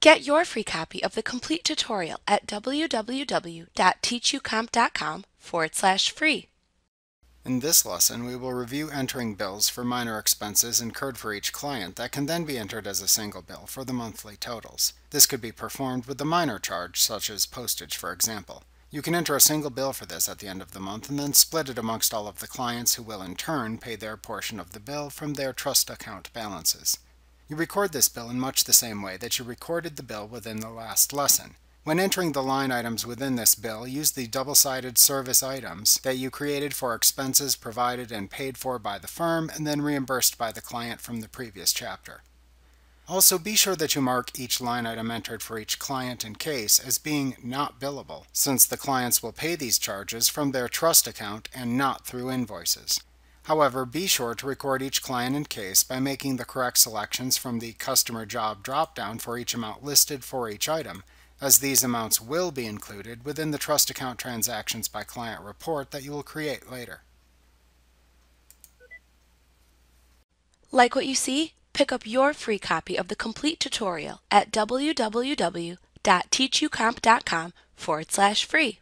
Get your free copy of the complete tutorial at www.teachucomp.com/free. In this lesson, we will review entering bills for minor expenses incurred for each client that can then be entered as a single bill for the monthly totals. This could be performed with a minor charge, such as postage, for example. You can enter a single bill for this at the end of the month and then split it amongst all of the clients, who will in turn pay their portion of the bill from their trust account balances. You record this bill in much the same way that you recorded the bill within the last lesson. When entering the line items within this bill, use the double-sided service items that you created for expenses provided and paid for by the firm and then reimbursed by the client from the previous chapter. Also, be sure that you mark each line item entered for each client and case as being not billable, since the clients will pay these charges from their trust account and not through invoices. However, be sure to record each client and case by making the correct selections from the Customer Job drop-down for each amount listed for each item, as these amounts will be included within the Trust Account Transactions by Client report that you will create later. Like what you see? Pick up your free copy of the complete tutorial at www.teachucomp.com/free.